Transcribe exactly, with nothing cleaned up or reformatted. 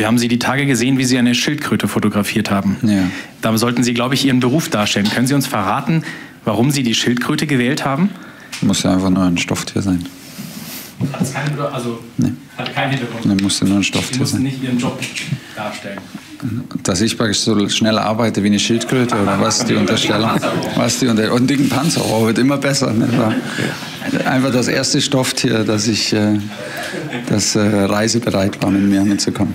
Wir haben Sie die Tage gesehen, wie Sie eine Schildkröte fotografiert haben. Ja. Da sollten Sie, glaube ich, Ihren Beruf darstellen. Können Sie uns verraten, warum Sie die Schildkröte gewählt haben? Muss ja einfach nur ein Stofftier sein. Hat keinen, also, nee. Hat keinen Hintergrund. Nee, musste nur ein Stofftier sein. Sie mussten nicht Ihren Job darstellen. Dass ich praktisch so schnell arbeite wie eine Schildkröte, oder was die Unterstellung? Was die unter und dicken Panzer, oh, wird immer besser. Ne? Einfach das erste Stofftier, dass ich äh, das, äh, reisebereit war, mit mir mitzukommen.